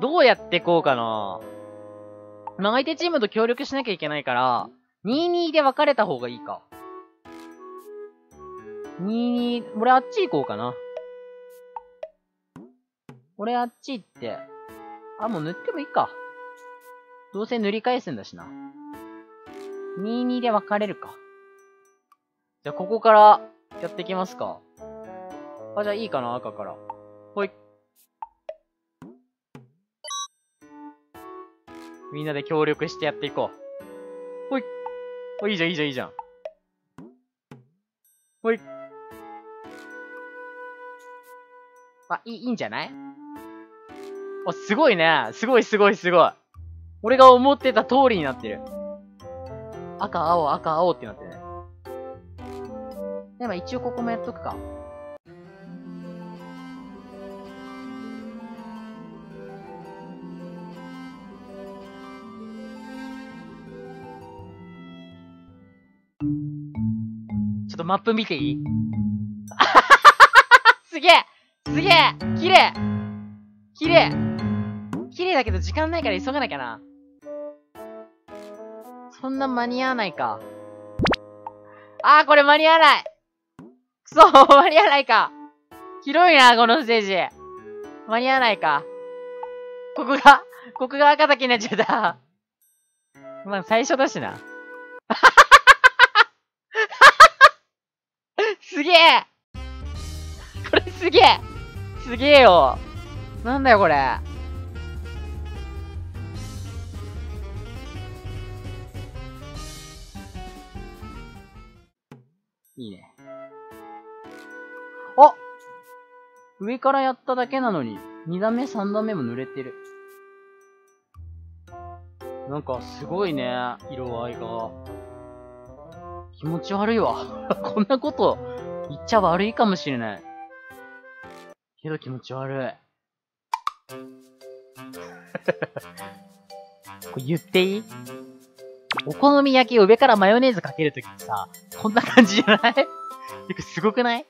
どうやってこうかな。まあ、相手チームと協力しなきゃいけないから、2-2 で分かれた方がいいか。2-2、俺あっち行こうかな。俺あっち行って。あ、もう塗ってもいいか。どうせ塗り返すんだしな。2-2 で分かれるか。じゃあ、ここからやっていきますか。あ、じゃあいいかな、赤から。ほい。みんなで協力してやっていこう。ほい。ほい、いいじゃん、いいじゃん、いいじゃん。ほい。あ、いいんじゃない？あ、すごいね。すごい、すごい、すごい。俺が思ってた通りになってる。赤、青、赤、青ってなってるね。でも一応ここもやっとくか。ちょっとマップ見ていい？すげえ！すげえ！綺麗！綺麗！綺麗だけど時間ないから急がなきゃな。そんな間に合わないか。あー、これ間に合わない。くそ、間に合わないか。広いな、このステージ。間に合わないか。ここが赤だけになっちゃった。まあ、最初だしな。すげえ！これすげえ！すげえよ。なんだよ、これ。いいね。あ！上からやっただけなのに、2段目、3段目も濡れてる。なんか、すごいね、色合いが。気持ち悪いわ。こんなこと、言っちゃ悪いかもしれない。けど気持ち悪い。これ言っていい？お好み焼きを上からマヨネーズかけるときにさ、こんな感じじゃない？すごくない？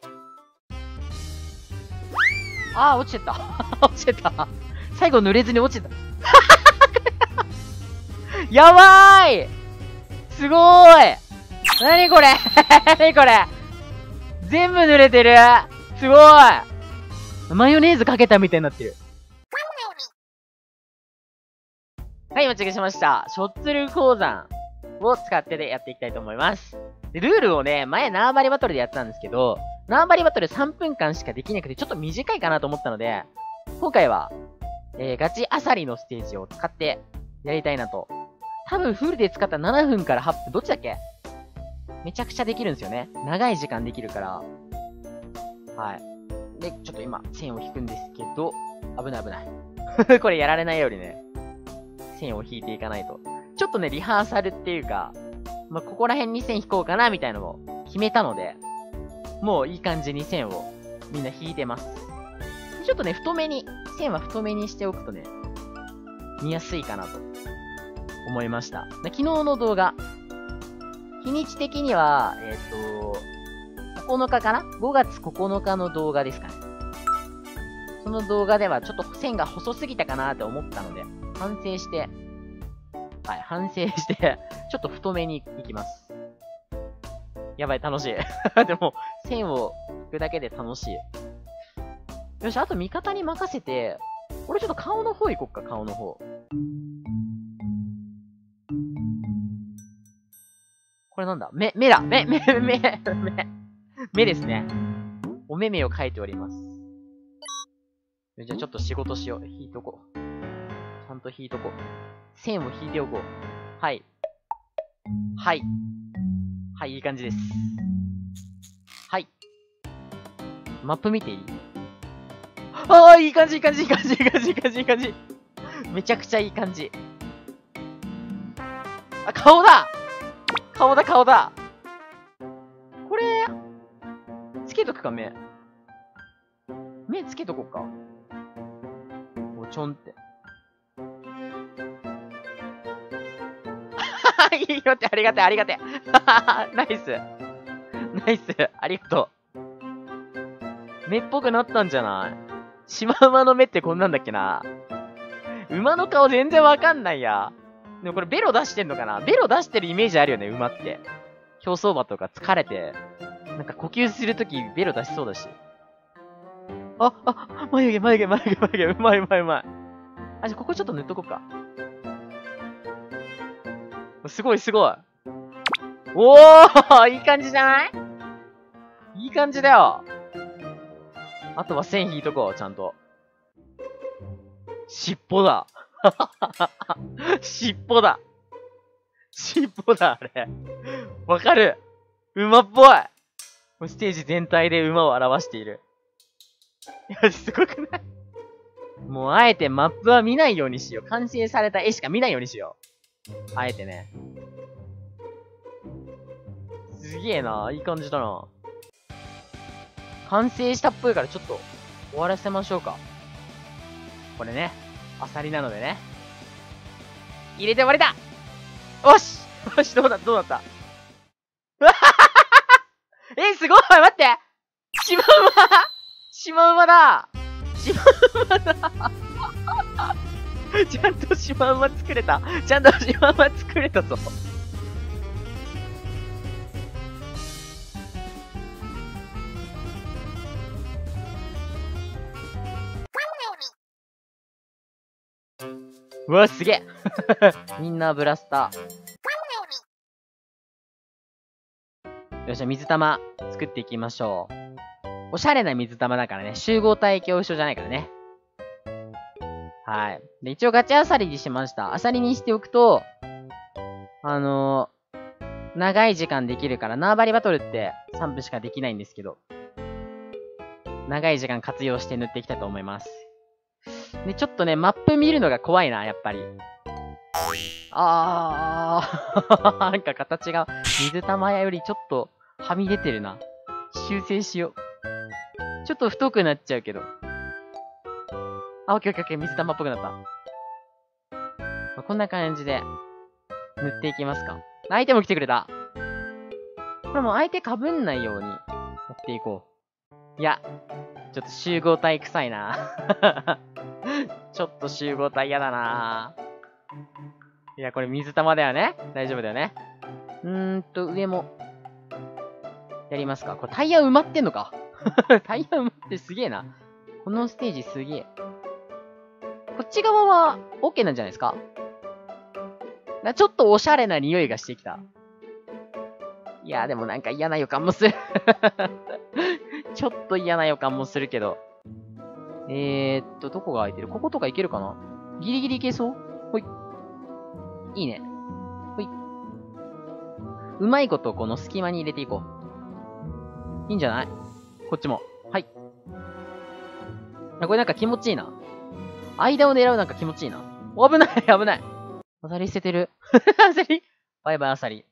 あー、落ちてった。落ちてた。最後濡れずに落ちてた。やばーい！すごーい！なにこれ？なにこれ？全部濡れてる！すごーい！マヨネーズかけたみたいになってる。はい、お待ちしました。ショッツル鉱山を使ってでやっていきたいと思います。で、ルールをね、前縄張りバトルでやってたんですけど、縄張りバトル3分間しかできなくてちょっと短いかなと思ったので、今回は、ガチアサリのステージを使ってやりたいなと。多分フルで使ったら7分から8分、どっちだっけ？めちゃくちゃできるんですよね。長い時間できるから。はい。で、ちょっと今、線を引くんですけど、危ない危ない。これやられないようにね、線を引いていかないと。ちょっとね、リハーサルっていうか、まあ、ここら辺に線引こうかな、みたいなのを決めたので、もういい感じに線をみんな引いてます。ちょっとね、太めに、線は太めにしておくとね、見やすいかなと思いました。昨日の動画、日にち的には、9日かな？ 5 月9日の動画ですかね。その動画ではちょっと線が細すぎたかなって思ったので、反省して、ちょっと太めに行きます。やばい、楽しい。でも、線を引くだけで楽しい。よし、あと味方に任せて、俺ちょっと顔の方行こっか、顔の方。これなんだ？目ですね。お目目を描いております。じゃあちょっと仕事しよう。引いとこう。ちゃんと引いとこう。線を引いておこう。はい。はい。はい、いい感じです。はい。マップ見ていい？ああ、いい感じ、いい感じ、いい感じ、いい感じ、いい感じ、いい感じ。めちゃくちゃいい感じ。あ、顔だ！顔だ、顔だ！これ、つけとくか、目。目つけとこうか。おちょんって。いいよって、ありがてえ、ありがてえ。ナイス。ナイス。ありがとう。目っぽくなったんじゃない？シマウマの目ってこんなんだっけな。馬の顔全然わかんないや。でもこれベロ出してんのかな？ベロ出してるイメージあるよね、馬って。競走馬とか疲れて、なんか呼吸するときベロ出しそうだし。あ、眉毛、うまい。あ、じゃあここちょっと塗っとこうか。すごい。おーいい感じじゃない？いい感じだよ。あとは線引いとこう、ちゃんと。尻尾だ。尻尾だ、あれ。わかる。馬っぽい。ステージ全体で馬を表している。いや、すごくない？もう、あえてマップは見ないようにしよう。完成された絵しか見ないようにしよう。あえてね。すげえな。いい感じだな。完成したっぽいからちょっと終わらせましょうか。これね。アサリなのでね。入れて終わりだ！よしどうなったすごい待ってシマウマだちゃんとシマウマ作れたぞ。うわ、すげえみんなブラスター。よっしゃ、水玉作っていきましょう。おしゃれな水玉だからね。集合体恐怖症じゃないからね。はい。で、一応ガチアサリにしました。アサリにしておくと、長い時間できるから、縄張りバトルって3分しかできないんですけど、長い時間活用して塗っていきたいと思います。で、ちょっとね、マップ見るのが怖いな、やっぱり。なんか形が水玉屋よりちょっとはみ出てるな。修正しよう。ちょっと太くなっちゃうけど。あ、オッケー、水玉っぽくなった。まあ、こんな感じで塗っていきますか。相手も来てくれた。これもう相手被んないようにやっていこう。いや、ちょっと集合体臭いな。ちょっと集合体嫌だな。いや、これ水玉だよね。大丈夫だよね。上も。やりますか。これタイヤ埋まってんのか。タイヤ埋まってすげえな。このステージすげえ。こっち側は OK なんじゃないですか？ちょっとおしゃれな匂いがしてきた。いや、でもなんか嫌な予感もする。ちょっと嫌な予感もするけど。どこが空いてる？こことかいけるかな？ギリギリいけそう？ほい。いいね。ほい。うまいことこの隙間に入れていこう。いいんじゃない？こっちも。はい。これなんか気持ちいいな。間を狙うなんか気持ちいいな。お、危ない。アサリ捨ててる。アサリバイバイアサリ。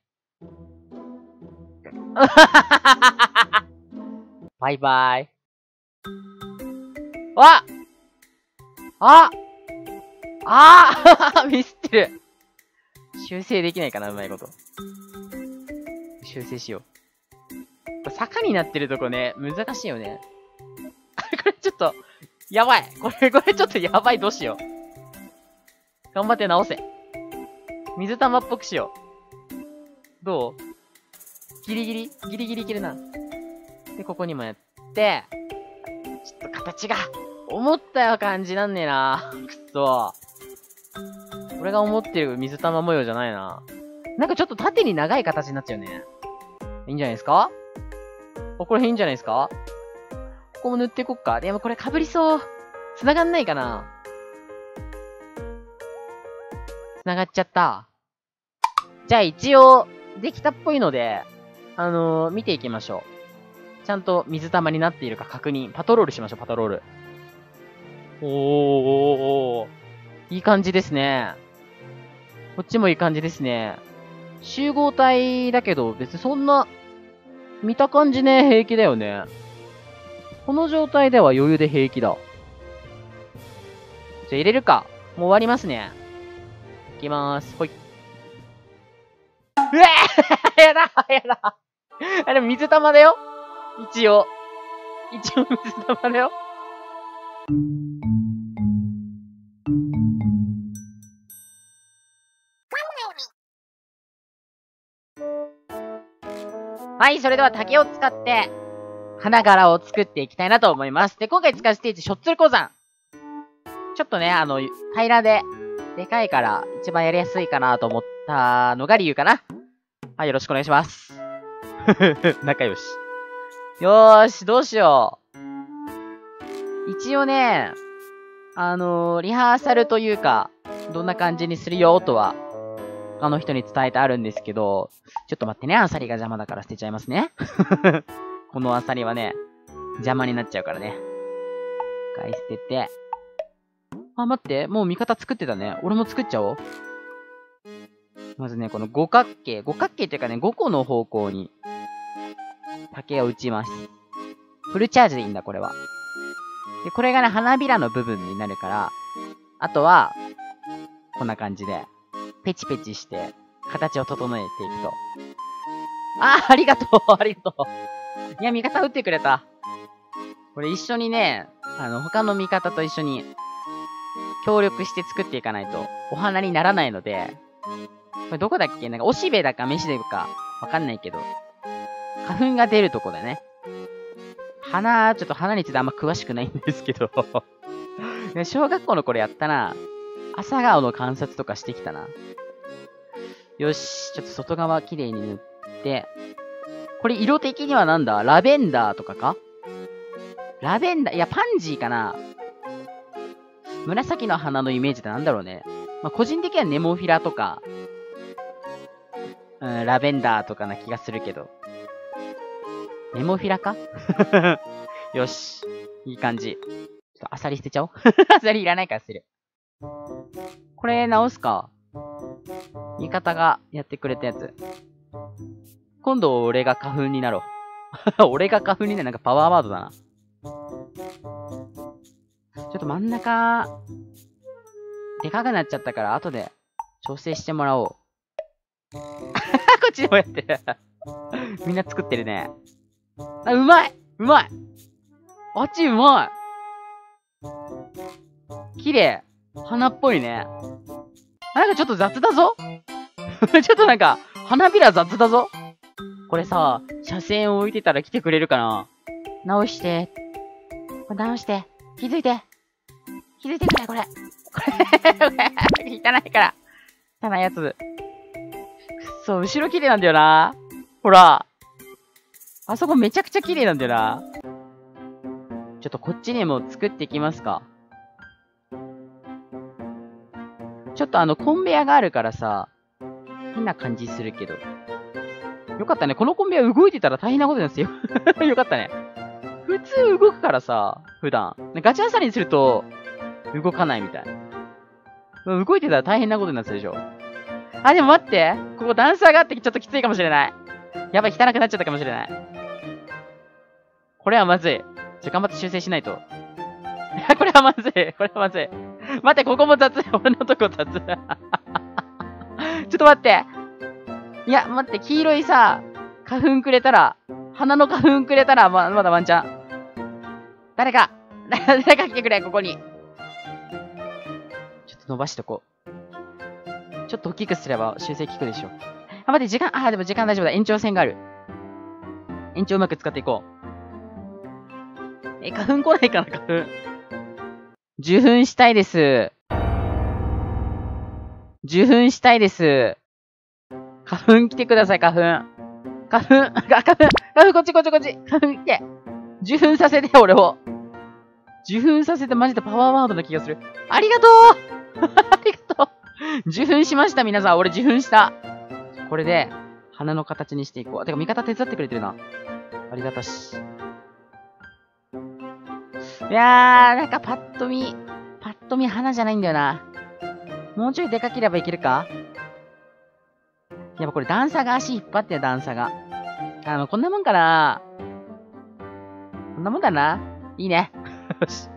バイバイ。ミスってる。修正できないかな、うまいこと。修正しよう。坂になってるとこね、難しいよね。これちょっと、やばい。これちょっとやばい。どうしよう。頑張って直せ。水玉っぽくしよう。どう？ギリギリいけるな。で、ここにもやって、ちょっと形が、思ったよ感じなんねえな。くっそ。俺が思ってる水玉模様じゃないな。なんかちょっと縦に長い形になっちゃうね。いいんじゃないですか？これいいんじゃないですか？ここも塗っていこっか。でもこれ被りそう。繋がんないかな？繋がっちゃった。じゃあ一応、できたっぽいので、見ていきましょう。ちゃんと水玉になっているか確認。パトロールしましょう、パトロール。おー。いい感じですね。こっちもいい感じですね。集合体だけど、別にそんな、見た感じね、平気だよね。この状態では余裕で平気だ。じゃあ入れるか。もう終わりますね。いきまーす。ほい。うえぇやだあれ、水玉だよ。一応水玉だよ。はい、それでは竹を使って、花柄を作っていきたいなと思います。で、今回使うステージ、しょっつる鉱山。ちょっとね、平らで、でかいから、一番やりやすいかなと思ったのが理由かな。はい、よろしくお願いします。ふふふ、仲良し。よーし、どうしよう。一応ね、リハーサルというか、どんな感じにするよとは、他の人に伝えてあるんですけど、ちょっと待ってね、アサリが邪魔だから捨てちゃいますね。このアサリはね、邪魔になっちゃうからね。一回捨てて。あ、待って、もう味方作ってたね。俺も作っちゃおう。まずね、この五角形。五角形っていうかね、5個の方向に、竹を打ちます。フルチャージでいいんだ、これは。で、これがね、花びらの部分になるから、あとは、こんな感じで、ペチペチして、形を整えていくと。あー、ありがとうありがとういや、味方打ってくれた。これ一緒にね、他の味方と一緒に、協力して作っていかないと、お花にならないので、これどこだっけ？なんか、おしべだかめしべか、わかんないけど、花粉が出るとこだね。ちょっと花についてあんま詳しくないんですけど。小学校の頃やったな。朝顔の観察とかしてきたな。よし、ちょっと外側綺麗に塗って。これ色的にはなんだ？ラベンダーとかか？ラベンダー、いや、パンジーかな。紫の花のイメージってなんだろうね。まあ、個人的にはネモフィラとか、ラベンダーとかな気がするけど。ネモフィラかよし。いい感じ。ちょっとアサリ捨てちゃおう。アサリいらないから捨てる。これ直すか。味方がやってくれたやつ。今度俺が花粉になろう。俺が花粉になる。なんかパワーワードだな。ちょっと真ん中、でかくなっちゃったから後で調整してもらおう。こっちでもやってる。みんな作ってるね。あ、うまいうまいあっちうまい綺麗花っぽいね。なんかちょっと雑だぞちょっとなんか、花びら雑だぞこれさ、斜線を置いてたら来てくれるかな。直して。これ直して。気づいて。気づいてくれ、これ。これ、汚いから。汚いやつ。そう、後ろ綺麗なんだよな。ほら。あそこめちゃくちゃ綺麗なんだよな。ちょっとこっちにも作っていきますか。ちょっとコンベヤがあるからさ、変な感じするけど。よかったね。このコンベヤ動いてたら大変なことなんですよ。よかったね。普通動くからさ、普段。ガチアサリにすると、動かないみたい。動いてたら大変なことになってたでしょ。あ、でも待って。ここ段差があってちょっときついかもしれない。やばい、汚くなっちゃったかもしれない。これはまずい。ちょ、頑張って修正しないと。これはまずい。これはまずい。待って、ここも雑。俺のとこ雑。ちょっと待って。いや、待って、黄色いさ、花粉くれたら、花の花粉くれたら、まだワンチャン。誰か来てくれ、ここに。ちょっと伸ばしとこう。ちょっと大きくすれば修正効くでしょ。あ、待って、時間、あ、でも時間大丈夫だ。延長線がある。延長うまく使っていこう。花粉来ないかな、花粉。受粉したいです。受粉したいです。花粉来てください、花粉。花粉、こっち。花粉来て。受粉させて、俺を。受粉させて、マジでパワーワードな気がする。ありがとうありがとう受粉しました、皆さん。俺受粉した。これで、花の形にしていこう。てか、味方手伝ってくれてるな。ありがたし。いやー、なんかパッと見花じゃないんだよな。もうちょいでかければいけるか？やっぱこれ段差が足引っ張ってる段差が。こんなもんかな。こんなもんだな。いいね。よし。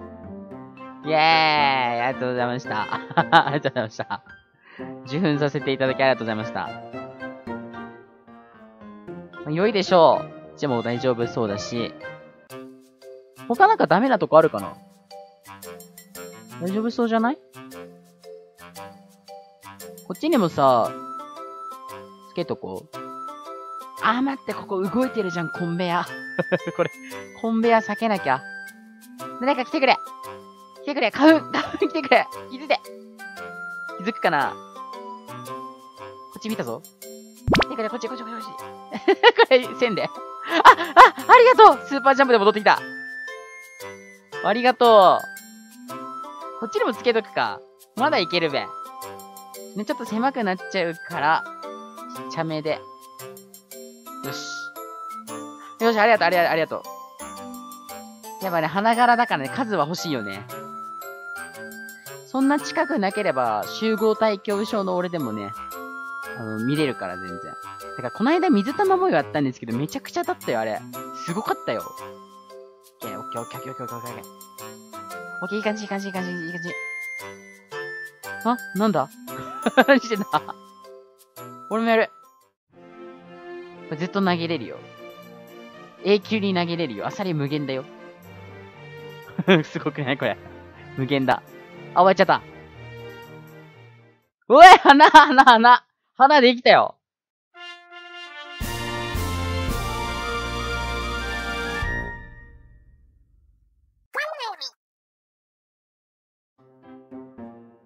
イェーイ！ありがとうございました。ありがとうございました。受粉させていただきありがとうございました。良いでしょう。でも大丈夫そうだし。他なんかダメなとこあるかな？大丈夫そうじゃない？こっちにもさ、つけとこう。あ、待って、ここ動いてるじゃん、コンベヤ。これ、コンベヤ避けなきゃ。誰か来てくれ。来てくれ。花粉来てくれ。気づいて。気づくかな。こっち見たぞ。来てくれ、こっち。これ、線で。ありがとう。スーパージャンプで戻ってきた。ありがとう。こっちにもつけとくか。まだいけるべ。ね、ちょっと狭くなっちゃうから、ちっちゃめで。よし。よし、ありがとう。やっぱね、花柄だからね、数は欲しいよね。そんな近くなければ、集合体恐怖症の俺でもね、見れるから全然。だから、この間水玉模様やったんですけど、めちゃくちゃだったよ、あれ。すごかったよ。オッケー、いい感じ。あ、なんだ何してんだ俺もやる。これずっと投げれるよ。永久に投げれるよ。アサリ無限だよ。すごくないこれ。無限だ。あ、終わっちゃった。おい花できたよ。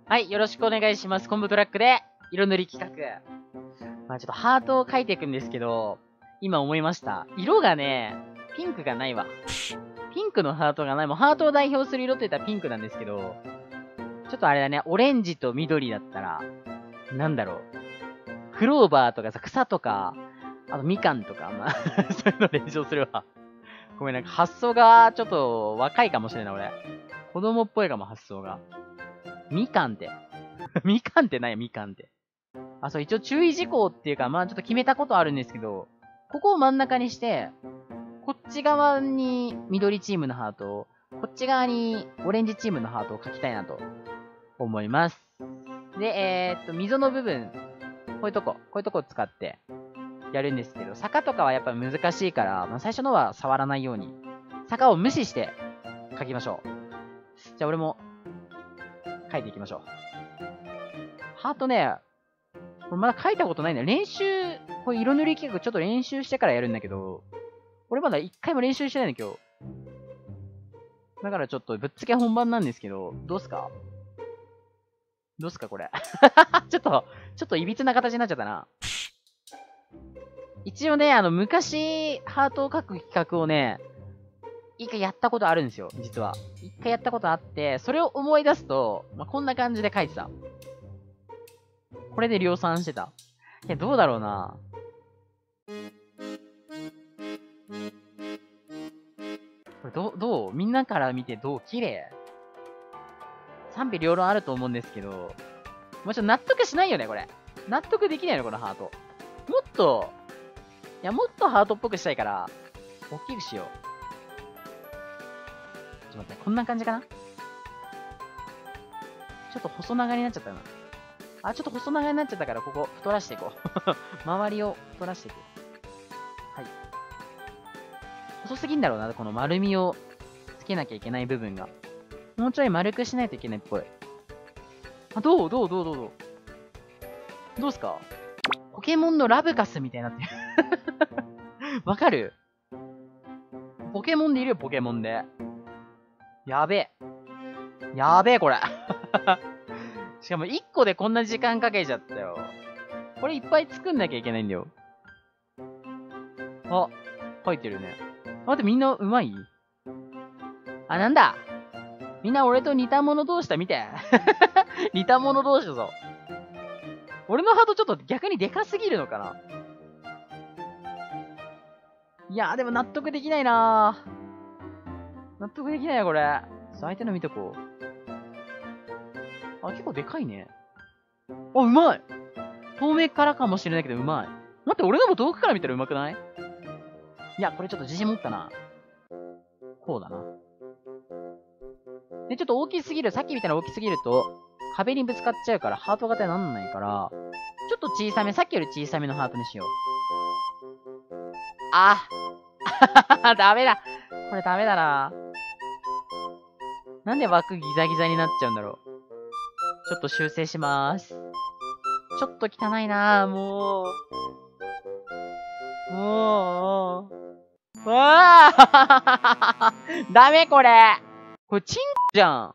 はい、よろしくお願いします。コンボトラックで、色塗り企画。まあちょっとハートを描いていくんですけど、今思いました。色がね、ピンクがないわ。ピンクのハートがない。もうハートを代表する色といったらピンクなんですけど、ちょっとあれだね、オレンジと緑だったら、なんだろう。クローバーとかさ、草とか、あとみかんとか、まあ、そういうの連想するわ。ごめん、なんか発想がちょっと若いかもしれない、俺。子供っぽいかも、発想が。みかんって。みかんって何や、みかんって。あ、そう、一応注意事項っていうか、まあちょっと決めたことあるんですけど、ここを真ん中にして、こっち側に緑チームのハートを、こっち側にオレンジチームのハートを描きたいなと思います。で、溝の部分、こういうとこを使ってやるんですけど、坂とかはやっぱ難しいから、まあ、最初のは触らないように、坂を無視して描きましょう。じゃあ俺も、書いていきましょう。ハートね、これまだ書いたことないんだよ。練習、これ色塗り企画ちょっと練習してからやるんだけど、俺まだ一回も練習してないんだ今日。だからちょっとぶっつけ本番なんですけど、どうすかこれ。ちょっといびつな形になっちゃったな。一応ね、昔、ハートを描く企画をね、一回やったことあるんですよ、実は。一回やったことあって、それを思い出すと、まあ、こんな感じで書いてた。これで量産してた。いや、どうだろうな。これどうみんなから見てどう綺麗？賛否両論あると思うんですけど、もうちょっと納得しないよね、これ。納得できないの、このハート。もっとハートっぽくしたいから、大きくしよう。待って、こんな感じかな？ちょっと細長になっちゃったな。あ、ちょっと細長になっちゃったから、ここ、太らしていこう。周りを太らしていく。はい。細すぎんだろうな、この丸みをつけなきゃいけない部分が。もうちょい丸くしないといけないっぽい。あ、どうすかポケモンのラブカスみたいになってる。わかる？ポケモンでいるよ、ポケモンで。やべえ、これ。しかも1個でこんな時間かけちゃったよ。これいっぱい作んなきゃいけないんだよ。あ、書いてるね。待って、みんな上手い？あ、なんだ。みんな俺と似た者同士だ、見て。似た者同士だぞ。俺のハートちょっと逆にでかすぎるのかな。いやー、でも納得できないなー。納得できないよ、これ。相手の見とこう。あ、結構でかいね。あ、うまい！遠目からかもしれないけど、うまい。待って、俺のも遠くから見たらうまくない？いや、これちょっと自信持ったな。こうだな。で、ちょっと大きすぎる。さっきみたいな大きすぎると、壁にぶつかっちゃうから、ハート型になんないから、ちょっと小さめ、さっきより小さめのハートにしよう。ああ、ダメだ。これダメだな。なんで枠ギザギザになっちゃうんだろう。ちょっと修正しまーす。ちょっと汚いなぁ、もう。うわーダメこれ。これチンじゃん。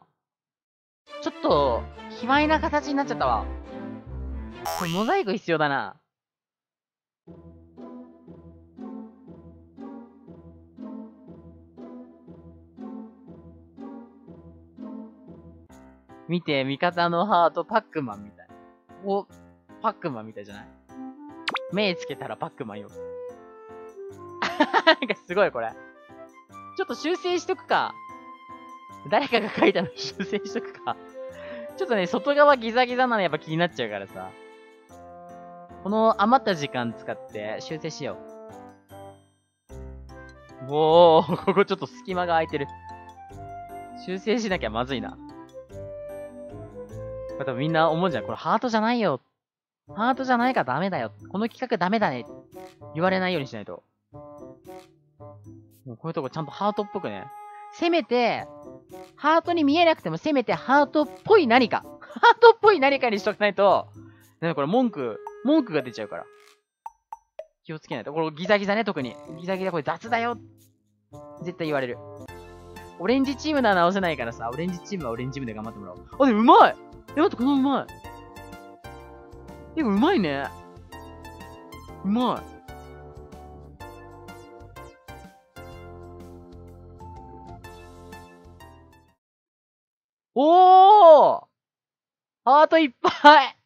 ちょっと、卑猥な形になっちゃったわ。これモザイク必要だな。見て、味方のハート、パックマンみたい。お、パックマンみたいじゃない？目つけたらパックマンよ。なんかすごいこれ。ちょっと修正しとくか。誰かが書いたの修正しとくか。ちょっとね、外側ギザギザなのやっぱ気になっちゃうからさ。この余った時間使って修正しよう。おー、ここちょっと隙間が空いてる。修正しなきゃまずいな。多分みんな思うじゃん。これハートじゃないよ。ハートじゃないからダメだよ。この企画ダメだね。言われないようにしないと。もうこういうとこちゃんとハートっぽくね。せめて、ハートに見えなくてもせめてハートっぽい何か。ハートっぽい何かにしとかないと、なんかこれ文句が出ちゃうから。気をつけないと。これギザギザね、特に。ギザギザこれ雑だよ。絶対言われる。オレンジチームなら直せないからさ、オレンジチームはオレンジチームで頑張ってもらおう。あ、でもうまい！え、待って、このうまい。でもうまいね。うまい。おー！ハートいっぱい